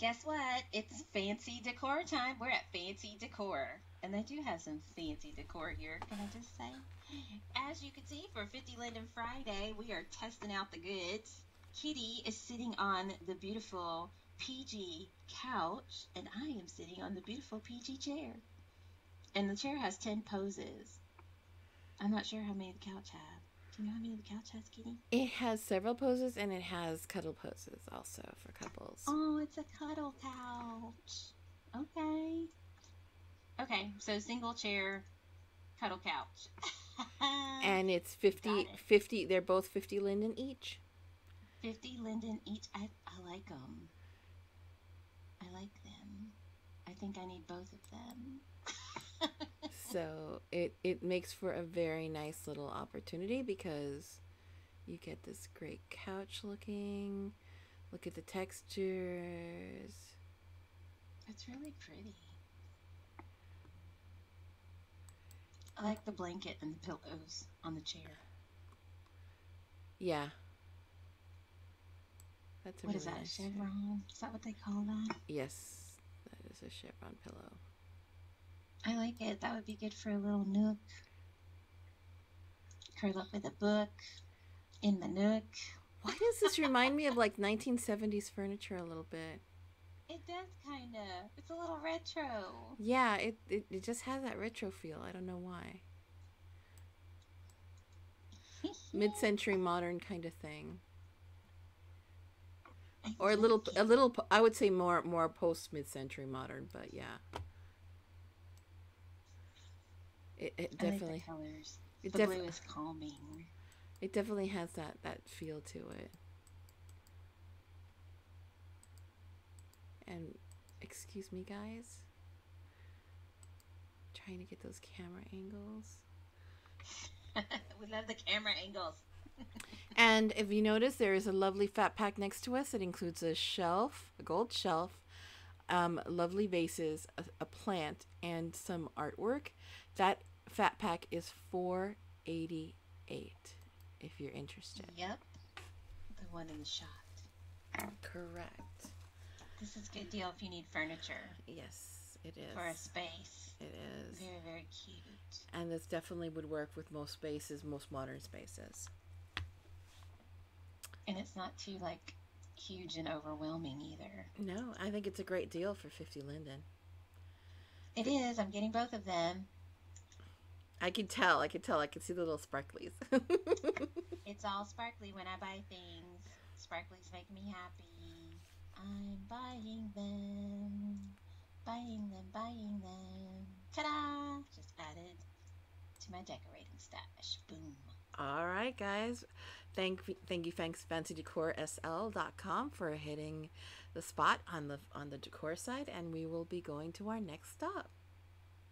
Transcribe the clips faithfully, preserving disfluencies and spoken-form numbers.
Guess what? It's fancy decor time. We're at Fancy Decor. And they do have some fancy decor here, can I just say? As you can see, for Fifty Linden Friday, we are testing out the goods. Kitty is sitting on the beautiful P G couch, and I am sitting on the beautiful P G chair. And the chair has ten poses. I'm not sure how many the couch have. Do you know how many the couch has, Kitty? It has several poses, and it has cuddle poses also for couples. Oh, it's a cuddle couch. Okay. Okay, so single chair, cuddle couch. And it's fifty, it. fifty, they're both fifty Linden each. fifty Linden each. I, I like them. I like them. I think I need both of them. So it, it makes for a very nice little opportunity because you get this great couch looking. Look at the textures. It's really pretty. I like the blanket and the pillows on the chair. Yeah. That's a what really is that, nice a chevron? Chair. Is that what they call that? Yes, that is a chevron pillow. I like it. That would be good for a little nook. Curl up with a book in the nook. Why does this remind me of like nineteen seventies furniture a little bit? It does kind of. It's a little retro. Yeah, it, it, it just has that retro feel. I don't know why. Mid-century modern kind of thing. Or a little, a little. I would say more, more post mid-century modern, but yeah. It, it definitely. I like the colors. It the blue is calming. It definitely has that that feel to it. And excuse me, guys. I'm trying to get those camera angles. We love the camera angles. And if you notice, there is a lovely fat pack next to us. It includes a shelf, a gold shelf, um, lovely vases, a, a plant, and some artwork. That fat pack is four eighty-eight if you're interested. Yep. The one in the shot. Correct. This is a good deal if you need furniture. Yes, it is. For a space. It is. Very, very cute. And this definitely would work with most spaces, most modern spaces. And it's not too, like, huge and overwhelming either. No, I think it's a great deal for Fifty Linden. It is. I'm getting both of them. I can tell. I can tell. I can see the little sparklies. It's all sparkly when I buy things. Sparklies make me happy. I'm buying them. Buying them. Buying them. Ta-da! Just added to my decorating stash. Boom. All right, guys. Thank thank you, thanks Fancy Decor S L dot com for hitting the spot on the on the decor side, and we will be going to our next stop.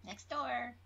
Next door.